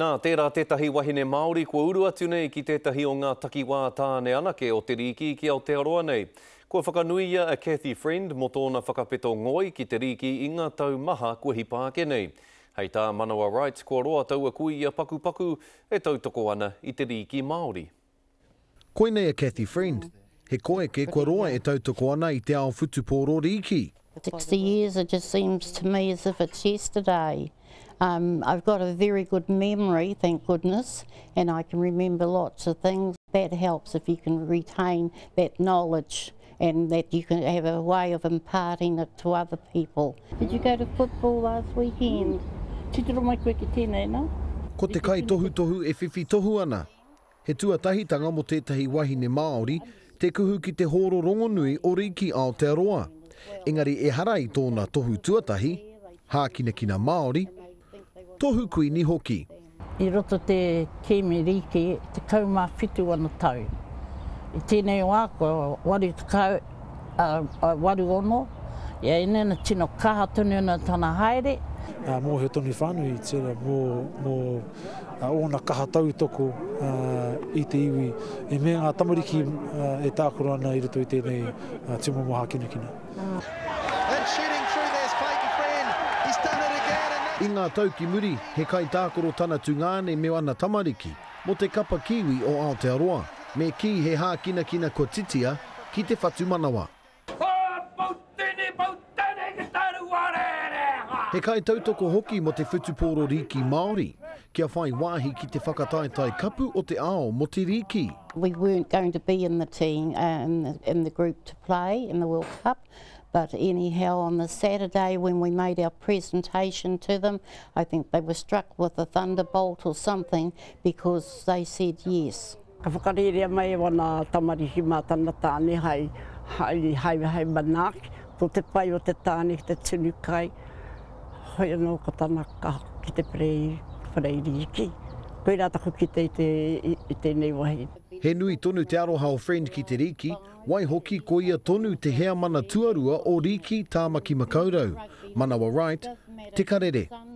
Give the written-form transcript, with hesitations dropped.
Nā, tērā tētahi wahine Māori kua uru atu nei ki tētahi o ngā takiwā tāne anake o te riki ki Aotearoa nei. Kua whakanuia a Cathy Friend mo tōna whakapeto ngoi ki te riki i ngā tau maha kua hipa ake nei. Hei tā Manawa Wright kua roa taua kui a pakupaku e tautoko ana i te riki Māori. Koinei a Cathy Friend, he koe ke kua roa e tautoko ana i te ao futupōro riki. 60 years, it just seems to me as if it's yesterday. I've got a very good memory, thank goodness, and I can remember lots of things. That helps if you can retain that knowledge and that you can have a way of imparting it to other people. Did you go to football last weekend? Titiro mai koe ki tēnei, no? Ko te kai tohu e whiwhi tohu ana. He tuatahitanga mo tētahi wahine Māori, te kuhu ki te horo rongonui o riki Aotearoa. Engari e hara i tōna tohu tuatahi, hākinakina Māori, tohu kui ni hoki. I roto te kēmi riki, te kaumāwhitu ana tau. I tēnei o ako, waru takau, waru ono, ia inena tino kaha tonu ana tana haere. Mō he tonu whānui, tērā, mō ona kaha tautoko i te iwi. E mea ngā tamariki e tākoro ana i roto i tēnei timo mo hākinakina. I ngā tau ki muri, he kai tākoro tana tū ngāne me wana tamariki mo te Kappa Kiwi o Aotearoa, me ki he hākinakina ko titia ki te whatu manawa. He kai tautoko hoki mo te whutupōro riki Māori, kia whai wāhi ki te whakataetai kapu o te ao mo te riki. We weren't going to be in the team, in the group to play in the World Cup. But anyhow, on the Saturday when we made our presentation to them, I think they were struck with a thunderbolt or something because they said yes. Ka whakarerea mai o ngā tamariki mātana tāne hei manak, tō te pai o te tāne ki te tunu kai, hoi anō ka tāna kaha ki te preiriki. Koe rā taku ki te i tēnei wahi. He nui tonu te aroha o Friend ki te riki, wai hoki ko ia tonu te hea mana tuarua o riki tāmaki makaurau. Manawa Wright, Te Karere.